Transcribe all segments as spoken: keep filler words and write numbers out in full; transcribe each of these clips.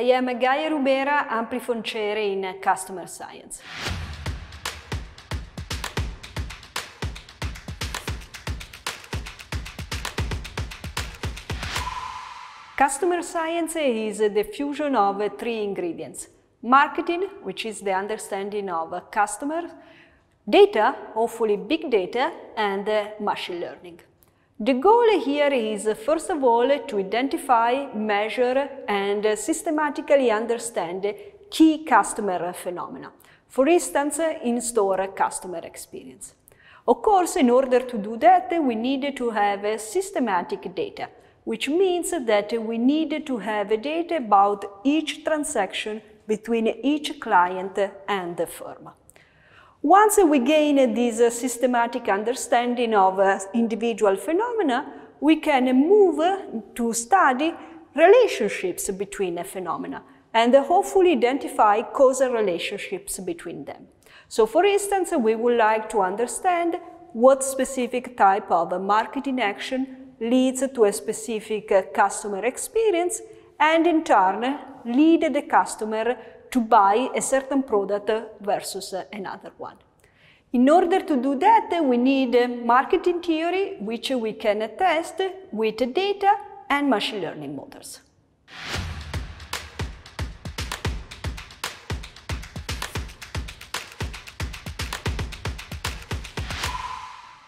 I am Gaia Rubera, Amplifon Chair in Customer Science. Customer Science is the fusion of three ingredients: marketing, which is the understanding of customers, data, hopefully big data, and machine learning. The goal here is, first of all, to identify, measure, and systematically understand key customer phenomena. For instance, in-store customer experience. Of course, in order to do that, we need to have systematic data, which means that we need to have data about each transaction between each client and the firm. Once we gain this systematic understanding of individual phenomena, we can move to study relationships between phenomena and hopefully identify causal relationships between them. So, for instance, we would like to understand what specific type of marketing action leads to a specific customer experience and in turn lead the customer to buy a certain product versus another one. In order to do that, we need marketing theory, which we can test with data and machine learning models.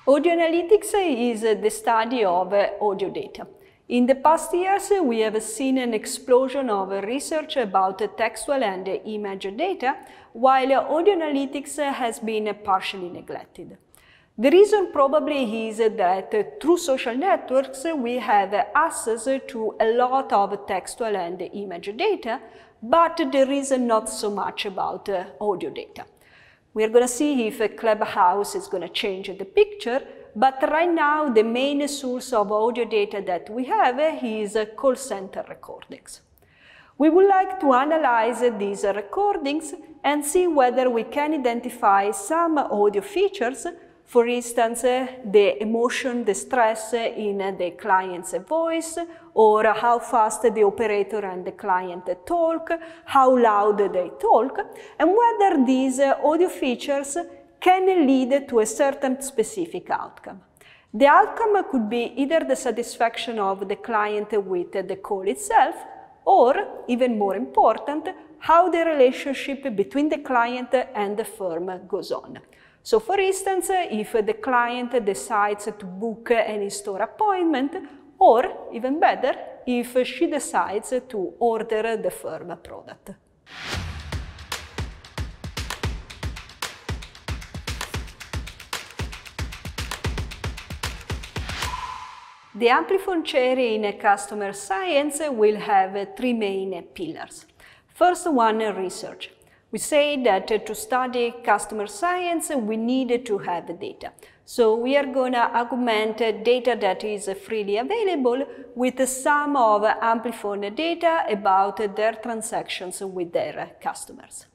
Audio analytics is the study of audio data. In the past years, we have seen an explosion of research about textual and image data, while audio analytics has been partially neglected. The reason probably is that through social networks, we have access to a lot of textual and image data, but there is not so much about audio data. We're going to see if Clubhouse is going to change the picture, but right now the main source of audio data that we have is call center recordings. We would like to analyze these recordings and see whether we can identify some audio features, for instance, the emotion, the stress in the client's voice, or how fast the operator and the client talk, how loud they talk, and whether these audio features can lead to a certain specific outcome. The outcome could be either the satisfaction of the client with the call itself, or, even more important, how the relationship between the client and the firm goes on. So, for instance, if the client decides to book an in-store appointment, or, even better, if she decides to order the firm product. The Amplifon Chair in Customer Science will have three main pillars. First one, research. We say that to study customer science, we need to have data. So we are going to augment data that is freely available with some of Amplifon data about their transactions with their customers.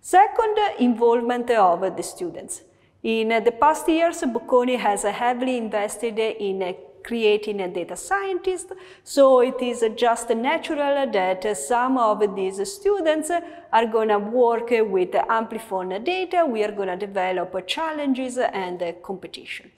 Second, involvement of the students. In the past years, Bocconi has heavily invested in creating a data scientist, so it is just natural that some of these students are going to work with Amplifon data. We are going to develop challenges and competition.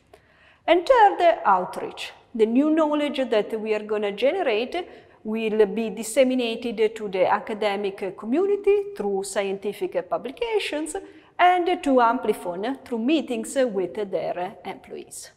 And third, outreach. The new knowledge that we are going to generate will be disseminated to the academic community through scientific publications and to Amplifon through meetings with their employees.